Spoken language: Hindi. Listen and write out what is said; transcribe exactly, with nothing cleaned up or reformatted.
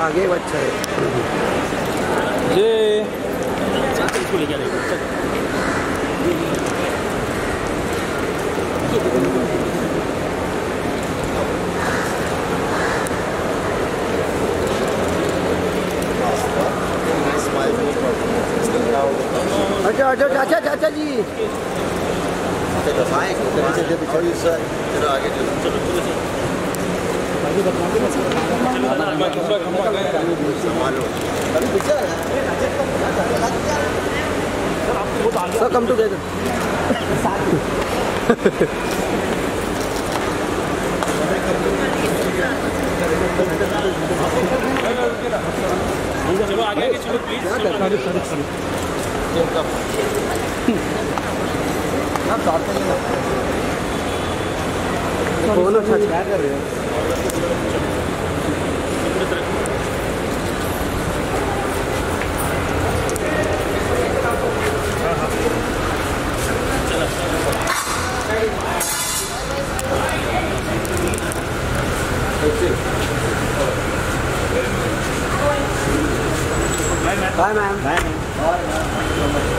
आगे अच्छा है जी इसको ले जाने अच्छा अच्छा चाचा जी सर कम टुगेदर बोलो सच क्या कर रहे हो बाय मैम बाय मैम